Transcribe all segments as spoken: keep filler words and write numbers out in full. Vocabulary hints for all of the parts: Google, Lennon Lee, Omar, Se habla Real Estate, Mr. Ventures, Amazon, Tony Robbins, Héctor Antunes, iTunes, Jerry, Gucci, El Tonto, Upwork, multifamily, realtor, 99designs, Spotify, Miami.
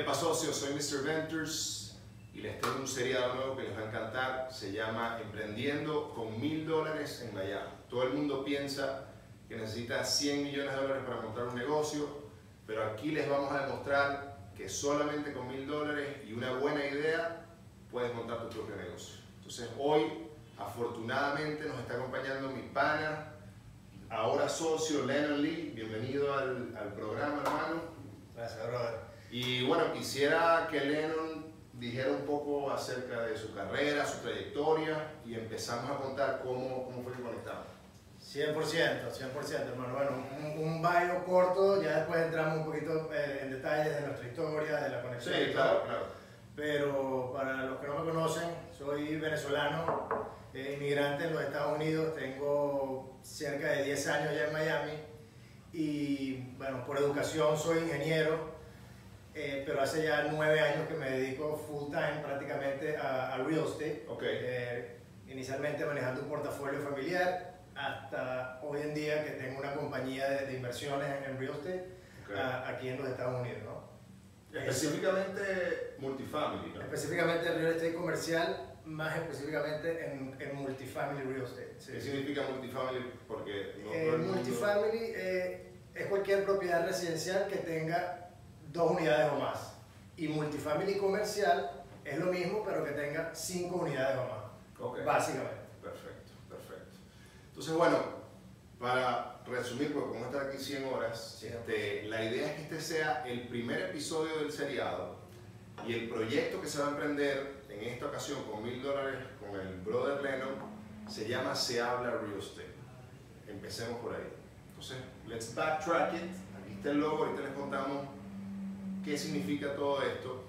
Epa socios, soy mister Ventures y les tengo un seriado nuevo que les va a encantar. Se llama Emprendiendo con mil dólares en Miami. Todo el mundo piensa que necesita cien millones de dólares para montar un negocio, pero aquí les vamos a demostrar que solamente con mil dólares y una buena idea puedes montar tu propio negocio. Entonces hoy, afortunadamente, nos está acompañando mi pana, ahora socio, Lennon Lee. Bienvenido al, al programa, hermano. Gracias, brother. Y bueno, quisiera que Lennon dijera un poco acerca de su carrera, su trayectoria, y empezamos a contar cómo, cómo fue que conectamos. cien por ciento, cien por ciento, hermano. Bueno, un, un baño corto, ya después entramos un poquito eh, en detalles de nuestra historia, de la conexión. Sí, claro, claro. Pero para los que no me conocen, soy venezolano, eh, inmigrante en los Estados Unidos, tengo cerca de diez años ya en Miami, y bueno, por educación soy ingeniero. Eh, pero hace ya nueve años que me dedico full time prácticamente a, a real estate. Okay. Eh, inicialmente manejando un portafolio familiar, hasta hoy en día que tengo una compañía de, de inversiones en, en real estate. Okay. a, aquí en los Estados Unidos, ¿no? Específicamente multifamily, ¿no? Específicamente real estate comercial, más específicamente en, en multifamily real estate. Sí. ¿Qué significa multifamily? Porque no, eh, no multifamily mundo... eh, es cualquier propiedad residencial que tenga dos unidades o más, y multifamily comercial es lo mismo pero que tenga cinco unidades o más. Okay. Básicamente. Perfecto, perfecto. Entonces bueno, para resumir, porque vamos a estar aquí cien horas, sí, este, la idea es que este sea el primer episodio del seriado, y el proyecto que se va a emprender en esta ocasión con mil dólares con el brother Lennon se llama Se Habla Real Estate. Empecemos por ahí. Entonces, let's backtrack it. Aquí está el logo, ahorita les contamos qué significa todo esto,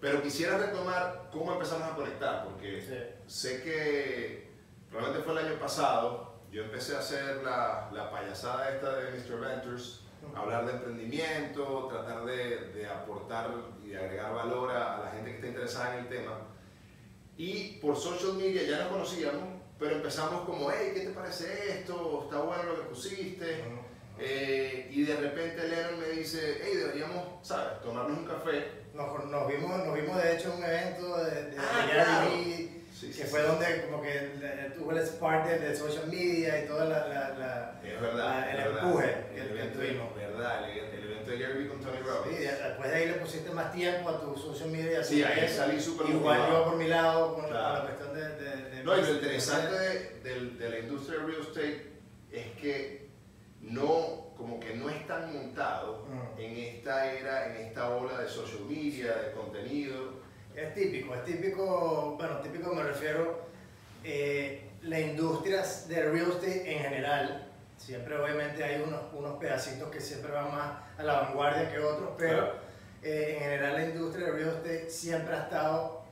pero quisiera retomar cómo empezamos a conectar, porque sí, sé que realmente fue el año pasado, yo empecé a hacer la, la payasada esta de mister Ventures, hablar de emprendimiento, tratar de, de aportar y de agregar valor a, a la gente que está interesada en el tema, y por social media ya nos conocíamos, pero empezamos como, hey, ¿qué te parece esto? ¿Está bueno lo que pusiste? Uh-huh. Eh, y de repente Lennon me dice, hey, deberíamos, ¿sabes?, tomarnos un café. Nos, nos, vimos, nos vimos de hecho en un evento de, de, ah, de Jerry, sí, que sí, fue sí, donde como que tuvo el spark de, de social media y todo la, la, la, es verdad, la, el verdad, empuje el, el evento, que tuvimos. Verdad, el, el evento de Jerry con Tony Robbins. Sí, después de ahí le pusiste más tiempo a tu social media. Sí, ahí salí súper igual yo por mi lado con, claro, la cuestión de... de, de no, y lo interesante de, de, de la industria de real estate es que no, como que no es tan montado en esta era, en esta ola de social media, de contenido. Es típico, es típico, bueno, típico me refiero, eh, la industria de real estate en general, siempre obviamente hay unos, unos pedacitos que siempre van más a la vanguardia que otros, pero eh, en general la industria de real estate siempre ha estado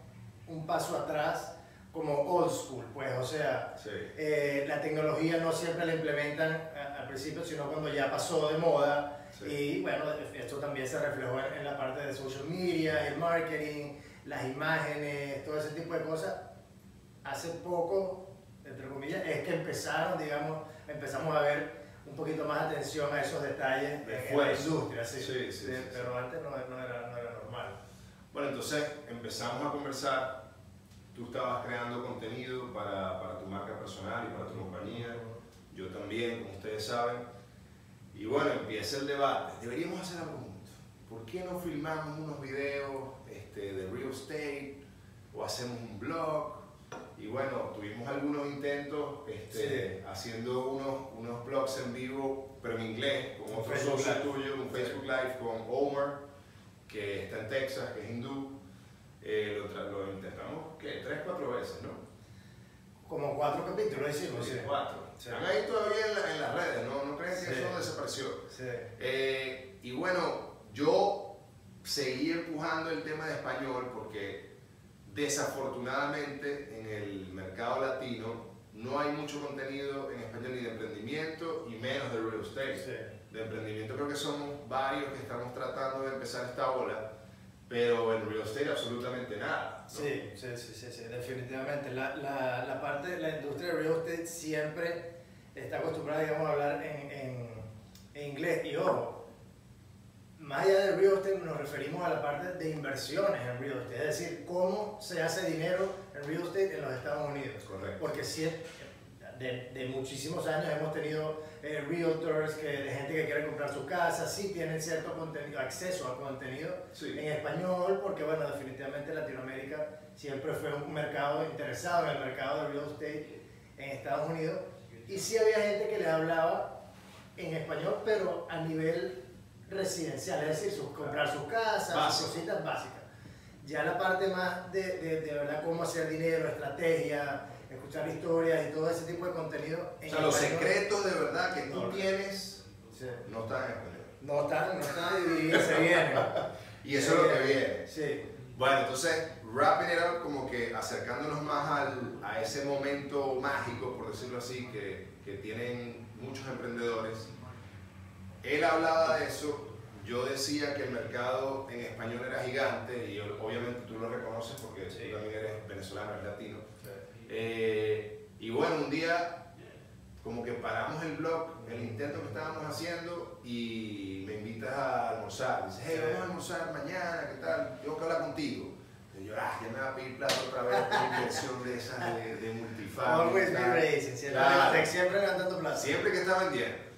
un paso atrás, como old school, pues, o sea, sí, eh, la tecnología no siempre la implementan a, al principio, sino cuando ya pasó de moda. Sí. Y bueno, esto también se reflejó en, en la parte de social media, el marketing, las imágenes, todo ese tipo de cosas. Hace poco, entre comillas, es que empezaron, digamos, empezamos a ver un poquito más atención a esos detalles de la industria, sí, sí, sí, de, sí, pero sí, antes no, no, era, no era normal. Bueno, entonces empezamos a conversar. Tú estabas creando contenido para, para tu marca personal y para tu compañía, yo también, como ustedes saben. Y bueno, empieza el debate. Deberíamos hacer algo juntos. ¿Por qué no filmamos unos videos este, de real estate o hacemos un blog? Y bueno, tuvimos algunos intentos este, sí, haciendo unos, unos blogs en vivo, pero en inglés, con otro socio tuyo, un Facebook Live con Omar, que está en Texas, que es hindú. Eh, lo, lo intentamos, ¿qué? Tres, cuatro veces, ¿no? Como cuatro capítulos hicimos. Sí, sí, cuatro. Sí. Están ahí todavía en, la, en las redes, ¿no? ¿No creen que sí, eso desapareció? Sí. Eh, y bueno, yo seguí empujando el tema de español porque desafortunadamente en el mercado latino no hay mucho contenido en español ni de emprendimiento y menos de real estate. Sí. De emprendimiento creo que somos varios que estamos tratando de empezar esta ola, pero en real estate absolutamente nada, ¿no? Sí, sí, sí, sí, definitivamente. La, la, la parte de la industria de real estate siempre está acostumbrada, digamos, a hablar en, en, en inglés. Y ojo, Más allá de real estate nos referimos a la parte de inversiones en real estate, es decir, cómo se hace dinero en real estate en los Estados Unidos. Correcto. Porque si es, de, de muchísimos años hemos tenido eh, realtors, que, de gente que quiere comprar su casa, sí tienen cierto contenido, acceso a contenido sí. en español, porque bueno, definitivamente Latinoamérica siempre fue un mercado interesado en el mercado de real estate en Estados Unidos, y sí había gente que le hablaba en español, pero a nivel residencial, es decir, sus, comprar sus casas, Básico. sus cositas básicas. Ya la parte más de, de, de verdad, cómo hacer dinero, estrategia, escuchar historias y todo ese tipo de contenido. En o sea, los secretos de verdad que tú tienes sí. no están en español. No están, no están y se vienen. Y eso es lo que viene. Sí. Bueno, entonces, wrapping it up, como que acercándonos más al, a ese momento mágico, por decirlo así, que, que tienen muchos emprendedores. Él hablaba de eso, yo decía que el mercado en español era gigante, y obviamente tú lo reconoces porque sí. tú también eres venezolano, eres latino. Sí. Eh, y bueno, un día como que paramos el blog, el intento que estábamos haciendo, y me invitas a almorzar. Dices, hey, vamos a almorzar mañana, ¿qué tal? Tengo que hablar contigo. Y yo, ah, ya me va a pedir plata otra vez por inversión de esas de, de multifamily. Siempre, siempre gastando plata. Siempre que está vendiendo.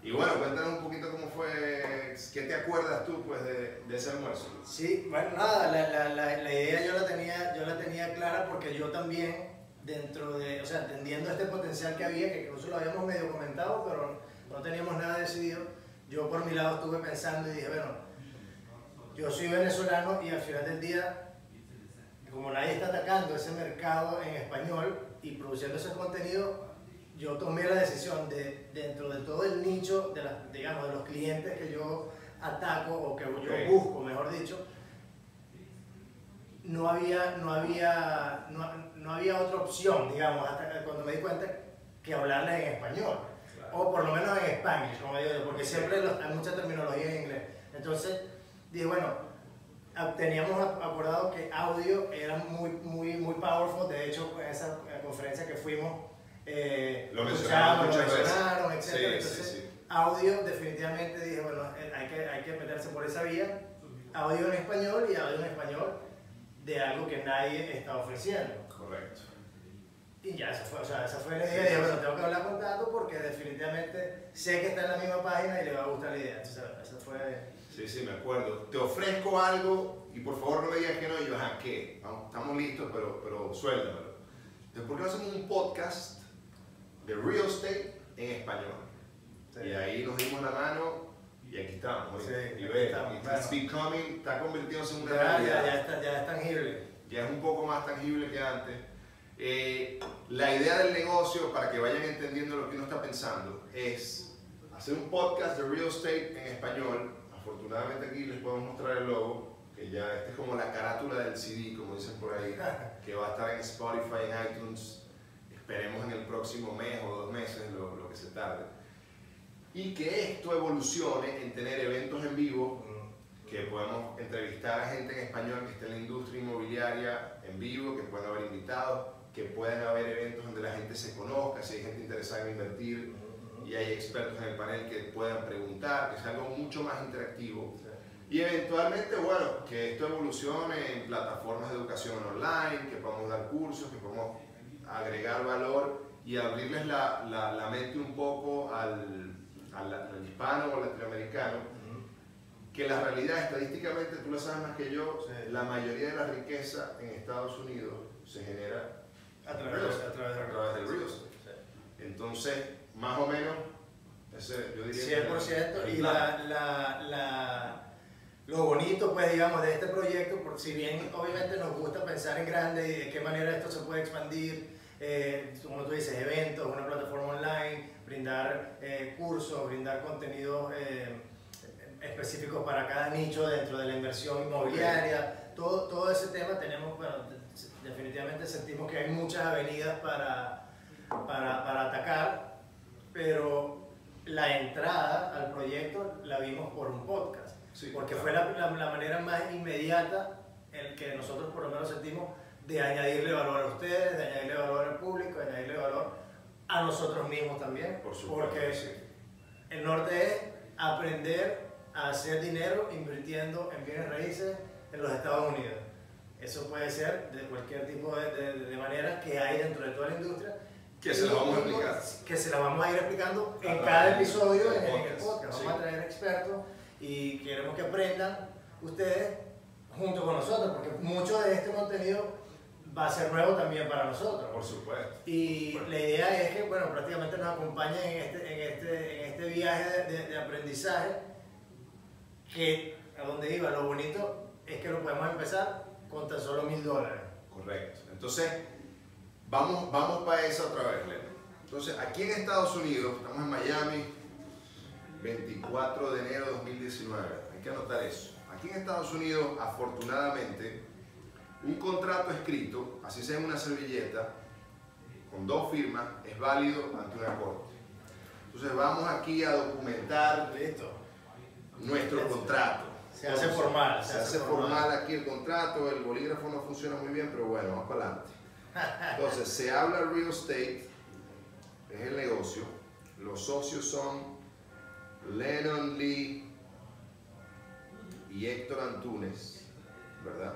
Y bueno, cuéntanos un poquito cómo fue, qué te acuerdas tú pues de, de ese almuerzo. Sí, bueno, nada, la, la, la, la idea yo la, tenía, yo la tenía clara, porque yo también, dentro de, o sea, entendiendo este potencial que había, que incluso lo habíamos medio comentado, pero no teníamos nada decidido, yo por mi lado estuve pensando y dije, bueno, yo soy venezolano y al final del día, como nadie está atacando ese mercado en español y produciendo ese contenido, yo tomé la decisión de, dentro de todo el nicho de, la, digamos, de los clientes que yo ataco o que okay. yo busco, mejor dicho, no había, no había, no, no había otra opción, digamos, hasta cuando me di cuenta que hablarles en español, claro. o por lo menos en español, como digo yo, porque siempre los, hay mucha terminología en inglés. Entonces dije, bueno, teníamos acordado que audio era muy, muy, muy powerful. De hecho, en esa conferencia que fuimos, Eh, lo mencionaron, lo mencionaron, etcétera. Sí, Entonces, sí, sí. audio, definitivamente dije, bueno, hay que, hay que meterse por esa vía. Audio en español y audio en español de algo que nadie está ofreciendo. Correcto. Y ya, eso fue, o sea, esa fue la idea. Sí, dije, bueno, tengo que hablar con Tato porque definitivamente sé que está en la misma página y le va a gustar la idea. Entonces, eso fue... Sí, sí, me acuerdo. Te ofrezco algo y por favor no me digas que no. Y yo, ajá, ¿qué? Vamos, estamos listos, pero, pero suéltamelo. Entonces, ¿por qué no hacemos un podcast de real estate en español? Sí. Y ahí nos dimos la mano y aquí estamos. Sí, y ves, it's becoming, está convirtiéndose en una realidad. Ya, ya, está, ya es tangible. Ya es un poco más tangible que antes. Eh, la idea del negocio, para que vayan entendiendo lo que uno está pensando, es hacer un podcast de real estate en español. Afortunadamente aquí les podemos mostrar el logo, que ya este es como la carátula del C D, como dicen por ahí, que va a estar en Spotify, en iTunes. Esperemos en el próximo mes o dos meses, lo, lo que se tarde. Y que esto evolucione en tener eventos en vivo, que podamos entrevistar a gente en español que esté en la industria inmobiliaria en vivo, que puedan haber invitados, que puedan haber eventos donde la gente se conozca, si hay gente interesada en invertir y hay expertos en el panel que puedan preguntar, que sea algo mucho más interactivo. Y eventualmente, bueno, que esto evolucione en plataformas de educación online, que podamos dar cursos, que podamos agregar valor y abrirles la, la, la mente un poco al, al, al hispano o latinoamericano, uh-huh. que la realidad, estadísticamente, tú lo sabes más que yo, sí. la mayoría de la riqueza en Estados Unidos se genera a través, real, a través, a través del real estate. Sí. Entonces, más o menos, ese, yo diría cien por ciento. Y la, la, la, lo bonito, pues, digamos, de este proyecto, porque si bien obviamente nos gusta pensar en grande y de qué manera esto se puede expandir, Eh, como tú dices, eventos, una plataforma online, brindar eh, cursos, brindar contenidos eh, específicos para cada nicho dentro de la inversión inmobiliaria, todo, todo ese tema tenemos, bueno, definitivamente sentimos que hay muchas avenidas para, para, para atacar, pero la entrada al proyecto la vimos por un podcast, sí, porque claro. fue la, la, la manera más inmediata en que nosotros por lo menos sentimos de añadirle valor a ustedes, de añadirle valor al público, de añadirle valor a nosotros mismos también. Por supuesto. Porque el norte es aprender a hacer dinero invirtiendo en bienes raíces en los Estados Unidos. Eso puede ser de cualquier tipo de, de, de manera que hay dentro de toda la industria. Que se las vamos a explicar. Que se las vamos a ir explicando en cada episodio, en el podcast. Vamos a traer expertos y queremos que aprendan ustedes junto con nosotros, porque mucho de este contenido va a ser nuevo también para nosotros. Por supuesto. Y por supuesto. La idea es que, bueno, prácticamente nos acompañen en este, en este, en este viaje de, de, de aprendizaje, que a donde iba, lo bonito es que lo podemos empezar con tan solo mil dólares. Correcto. Entonces, vamos, vamos para eso otra vez, Lennon. Entonces, aquí en Estados Unidos, estamos en Miami, veinticuatro de enero de dos mil diecinueve. Hay que anotar eso. Aquí en Estados Unidos, afortunadamente, un contrato escrito, así sea en una servilleta, con dos firmas, es válido ante una corte. Entonces vamos aquí a documentar Listo. nuestro Listo. contrato. Se hace Entonces, formal. Se, se hace formal. formal aquí el contrato, el bolígrafo no funciona muy bien, pero bueno, vamos para adelante. Entonces, Se Habla Real Estate, es el negocio. Los socios son Lennon Lee y Héctor Antunes, ¿verdad?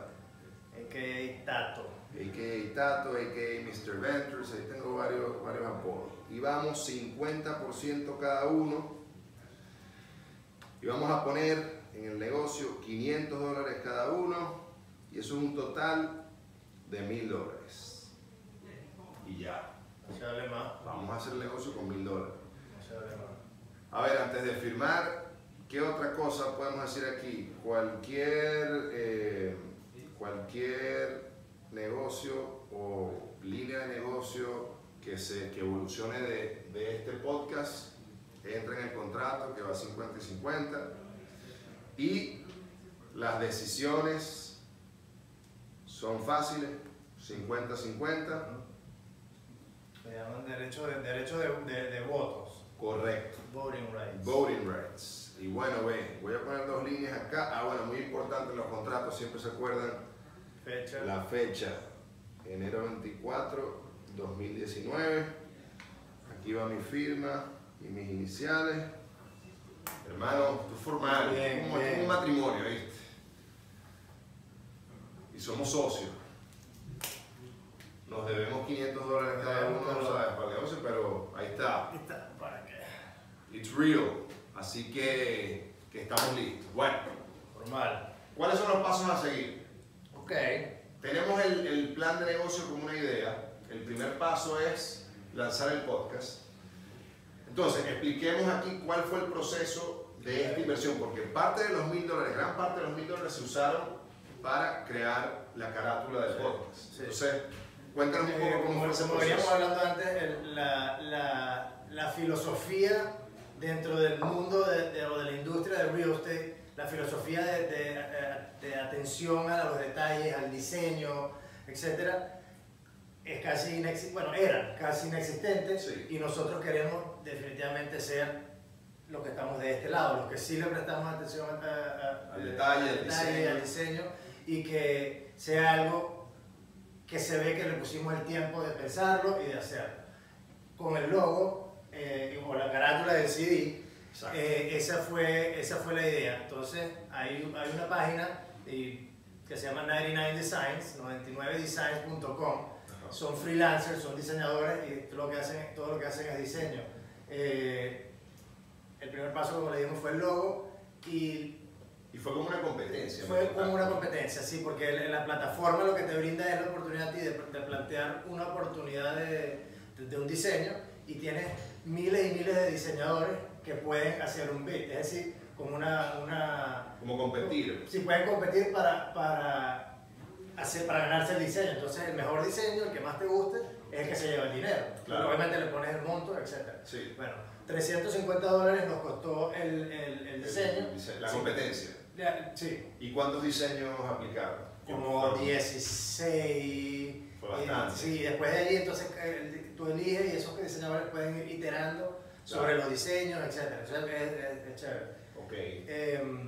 a k a. Tato. a k a. Tato, a k a. mister Ventures, ahí tengo varios, varios apodos. Y vamos cincuenta por ciento cada uno. Y vamos a poner en el negocio quinientos dólares cada uno. Y eso es un total de mil dólares. Y ya. No se hable más. Vamos a hacer el negocio con mil dólares. No se hable más. A ver, antes de firmar, ¿qué otra cosa podemos decir aquí? Cualquier... Eh, Cualquier negocio o línea de negocio que, se, que evolucione de, de este podcast, entra en el contrato que va cincuenta y cincuenta. Y las decisiones son fáciles, cincuenta cincuenta. Se llaman derecho de, derecho de, de, de votos. Correcto. Voting rights. Voting rights. Y bueno, ven, voy a poner dos líneas acá. Ah, bueno, muy importante en los contratos, siempre se acuerdan. Fecha. La fecha, enero veinticuatro, dos mil diecinueve. Aquí va mi firma y mis iniciales. Hermano, tú formal, bien, como bien. Es un matrimonio, ¿viste? Y somos socios. Nos debemos quinientos dólares cada uno, no sabes, para el negocio, pero ahí está. Ahí está, para qué. It's real. Así que, que estamos listos. Bueno, formal. ¿Cuáles son los pasos a seguir? Okay. Tenemos el, el plan de negocio como una idea. El primer paso es lanzar el podcast. Entonces, expliquemos aquí cuál fue el proceso de esta inversión, porque parte de los mil dólares, gran parte de los mil dólares se usaron para crear la carátula del podcast. Sí. Entonces, cuéntanos un poco cómo eh, fue ese proceso. Como veníamos hablando antes, el, la, la, la filosofía dentro del mundo de, de, o de la industria del real estate, la filosofía de, de, de atención a los detalles, al diseño, etcétera, es casi inexistente, bueno, era casi inexistente, sí. Y nosotros queremos definitivamente ser los que estamos de este lado, los que sí le prestamos atención a, a, al detalle, al detalle, diseño. al diseño, y que sea algo que se ve que le pusimos el tiempo de pensarlo y de hacerlo. Con el logo eh, o la carátula del C D, Eh, esa, fue, esa fue la idea. Entonces hay, hay una página y, que se llama noventa y nueve designs, noventa y nueve designs punto com. Son freelancers, son diseñadores y todo lo que hacen, todo lo que hacen es diseño. Eh, el primer paso, como le dijimos, fue el logo y, y fue como una competencia. Fue como una competencia, sí, porque la, la plataforma lo que te brinda es la oportunidad a ti de, de plantear una oportunidad de, de, de un diseño, y tienes miles y miles de diseñadores que pueden hacer un bid, es decir, como una... una como competir. Sí, pueden competir para, para, hacer, para ganarse el diseño. Entonces, el mejor diseño, el que más te guste, es el que se lleva el dinero. Claro. Obviamente le pones el monto, etcétera. Sí. Bueno, trescientos cincuenta dólares nos costó el, el, el diseño. La competencia. Sí. ¿Y cuántos diseños aplicaron? Como dieciséis. Fue bastante. Sí, después de ahí, entonces, tú eliges y esos diseñadores pueden ir iterando sobre los diseños, etcétera. Eso es, es, es chévere. Ok. Eh,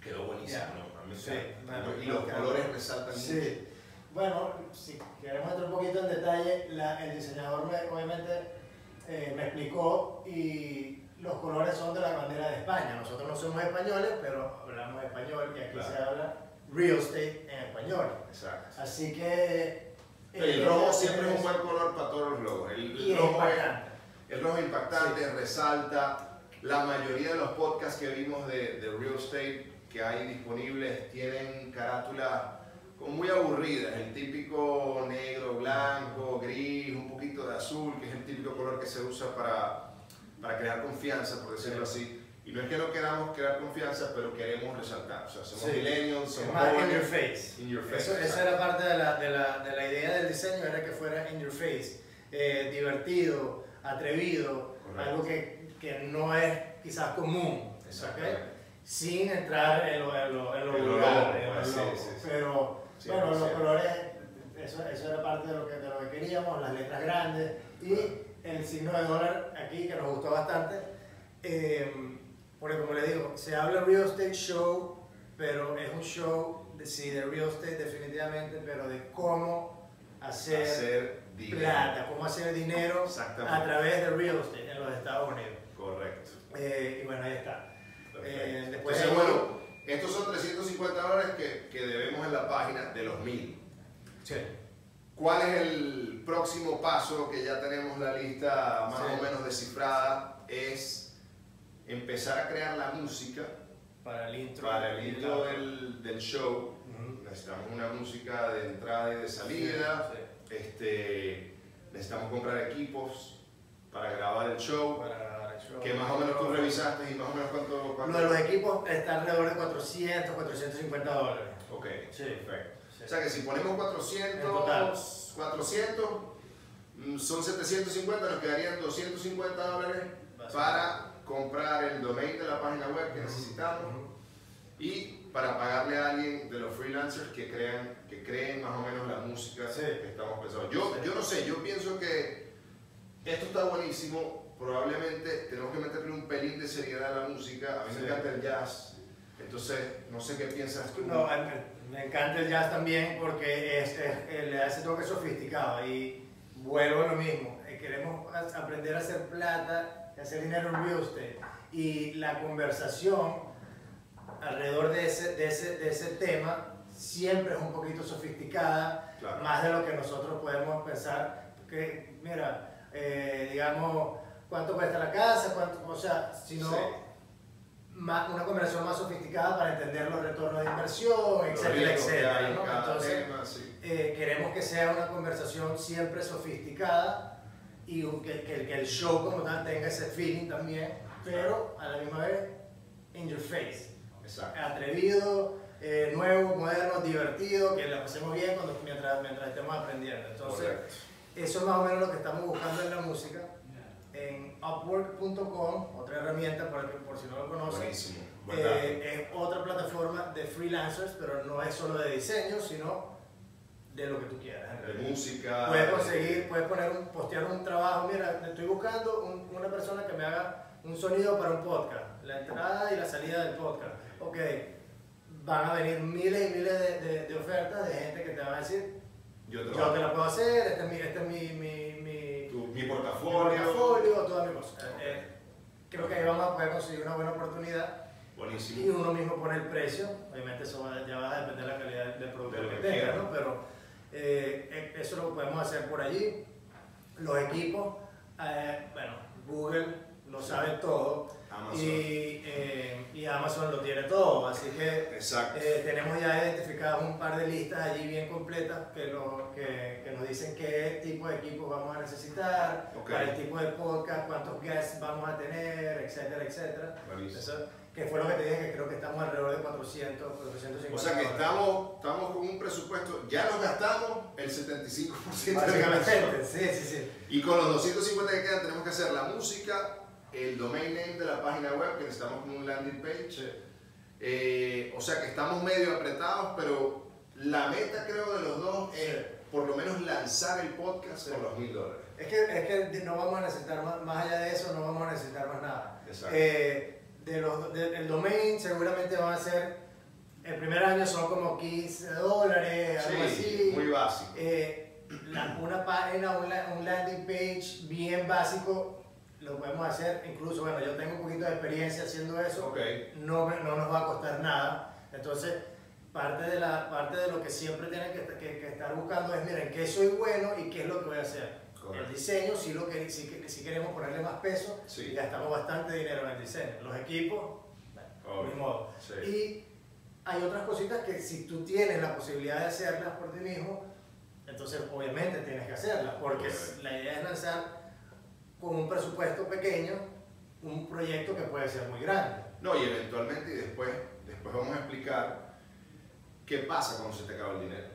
Quedó buenísimo. Yeah. ¿No? Sí, bueno, y los colores resaltan sí. mucho. Bueno, si queremos entrar un poquito en detalle, la, el diseñador me, obviamente eh, me explicó y los colores son de la bandera de España. Nosotros no somos españoles, pero hablamos español y aquí claro. se habla real estate en español. Exacto. Así que... El, el rojo siempre es un buen color para todos los logos. El, y el rojo es impactante. El rojo impactante, sí. resalta. La mayoría de los podcasts que vimos de, de real estate que hay disponibles tienen carátulas muy aburridas. El típico negro, blanco, gris, un poquito de azul, que es el típico color que se usa para... para crear confianza, por decirlo así. Y no es que no queramos crear confianza, pero queremos resaltar. O sea, somos sí. millennials, somos más in your face. In your face. Eso, esa era parte de la, de, la, de la idea del diseño, era que fuera in your face, eh, divertido, atrevido, correcto. Algo que, que no es quizás común, ¿okay? Sin entrar en lo, en lo, en lo vulgar, en lo sí, sí, sí. pero sí, bueno, los cierto. Colores, eso, eso era parte de lo, que, de lo que queríamos, las letras grandes y el signo de dólar aquí, que nos gustó bastante, eh, porque como les digo, se habla real estate show, pero es un show, de, sí, de real estate definitivamente, pero de cómo hacer, hacer plata, cómo hacer dinero a través de real estate en los Estados Unidos. Correcto. Eh, y bueno, ahí está. Eh, después Entonces, hay... bueno, estos son trescientos cincuenta dólares que, que debemos en la página de los mil. Sí. ¿Cuál es el próximo paso? Que ya tenemos la lista más sí. o menos descifrada, es empezar a crear la música para el intro, para el intro del, del show. Uh-huh. Necesitamos una música de entrada y de salida, sí, sí. Este, necesitamos comprar equipos para grabar el show, para el show. Que más o menos tú revisaste y más o menos cuánto... cuánto... Lo de los equipos está alrededor de cuatrocientos, cuatrocientos cincuenta dólares. Ok, sí. Perfecto. O sea que si ponemos cuatrocientos, cuatrocientos son setecientos cincuenta, nos quedarían doscientos cincuenta dólares para comprar el domain de la página web que necesitamos y para pagarle a alguien de los freelancers que crean, que creen más o menos la música sí. que estamos pensando. Yo, yo no sé, yo pienso que esto está buenísimo, probablemente tenemos que meterle un pelín de seriedad a la música, a mí sí. me encanta el jazz, entonces no sé qué piensas tú. No, me encanta el jazz también porque es, es, le hace toque sofisticado y vuelvo a lo mismo. Queremos aprender a hacer plata, a hacer dinero en real estate y la conversación alrededor de ese, de ese, de ese tema siempre es un poquito sofisticada, claro. más de lo que nosotros podemos pensar. Que, mira, eh, digamos, ¿cuánto cuesta la casa? ¿Cuánto, o sea, si no... Sí. Más, una conversación más sofisticada para entender los retornos de inversión, etcétera, etcétera, ¿no? Entonces, tema, sí. eh, queremos que sea una conversación siempre sofisticada y que, que, que el show como tal tenga ese feeling también, pero a la misma vez, in your face. Exacto. Atrevido, eh, nuevo, moderno, divertido, que la pasemos bien cuando, mientras, mientras estemos aprendiendo. Entonces, correcto. Eso es más o menos lo que estamos buscando en la música. En Upwork punto com, otra herramienta por, por si no lo conocen, eh, es otra plataforma de freelancers, pero no es solo de diseño, sino de lo que tú quieras. De música. Puedes conseguir, puedes poner un, postear un trabajo, mira, estoy buscando un, una persona que me haga un sonido para un podcast, la entrada y la salida del podcast. Ok, van a venir miles y miles de, de, de ofertas de gente que te va a decir, yo te, yo te la puedo hacer, este es mi... Este es mi, mi Mi portafolio. Mi portafolio, todas mis cosas. Eh, creo que ahí vamos a poder conseguir una buena oportunidad. Buenísimo. Y uno mismo pone el precio. Obviamente eso va, ya va a depender de la calidad del producto que, que tenga, ¿no? Pero eh, eso lo podemos hacer por allí. Los equipos, eh, bueno, Google lo sabe todo. Amazon. Y, eh, y Amazon lo tiene todo. Así que eh, tenemos ya identificadas un par de listas allí bien completas que, lo, que, que nos dicen qué tipo de equipos vamos a necesitar, okay. para el tipo de podcast, cuántos guests vamos a tener, etcétera, etcétera. Eso, que fue lo que te dije, que creo que estamos alrededor de cuatrocientos, cuatrocientos cincuenta. O sea que estamos, estamos con un presupuesto, ya nos gastamos el setenta y cinco por ciento de la gente. Sí, sí, sí. Y con los doscientos cincuenta que quedan tenemos que hacer la música, el domain name de la página web, que necesitamos como un landing page, eh, o sea que estamos medio apretados, pero la meta creo de los dos es por lo menos lanzar el podcast por los mil dólares. Es que, es que no vamos a necesitar más, más allá de eso, no vamos a necesitar más nada. Eh, de los, de, el domain seguramente va a ser, el primer año son como quince dólares, algo sí, así. Muy básico. Eh, la, una página, un, un landing page bien básico. lo podemos hacer. Incluso, bueno, yo tengo un poquito de experiencia haciendo eso, okay. no, no nos va a costar nada. Entonces, parte de, la, parte de lo que siempre tienen que, que, que estar buscando es, miren, qué soy bueno y qué es lo que voy a hacer. Correcto. El diseño, si, lo que, si, si queremos ponerle más peso, sí. gastamos bastante dinero en el diseño. Los equipos, bueno, ni modo. Sí. Y hay otras cositas que si tú tienes la posibilidad de hacerlas por ti mismo, entonces obviamente tienes que hacerlas, porque Correcto. La idea es lanzar con un presupuesto pequeño, un proyecto que puede ser muy grande. No, y eventualmente, y después, después vamos a explicar qué pasa cuando se te acaba el dinero.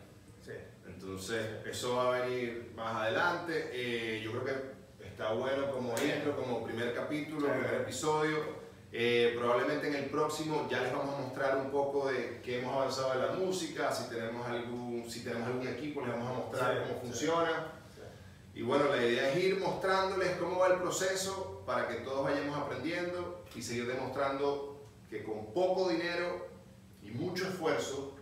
Sí. Entonces, eso va a venir más adelante. Eh, yo creo que está bueno como intro, como primer capítulo, claro. primer episodio. Eh, probablemente en el próximo ya les vamos a mostrar un poco de qué hemos avanzado en la música, si tenemos algún, si tenemos algún equipo, les vamos a mostrar sí, cómo sí. funciona. Y bueno, la idea es ir mostrándoles cómo va el proceso para que todos vayamos aprendiendo y seguir demostrando que con poco dinero y mucho esfuerzo,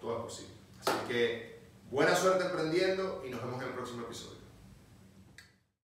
todo es posible. Así que buena suerte emprendiendo y nos vemos en el próximo episodio.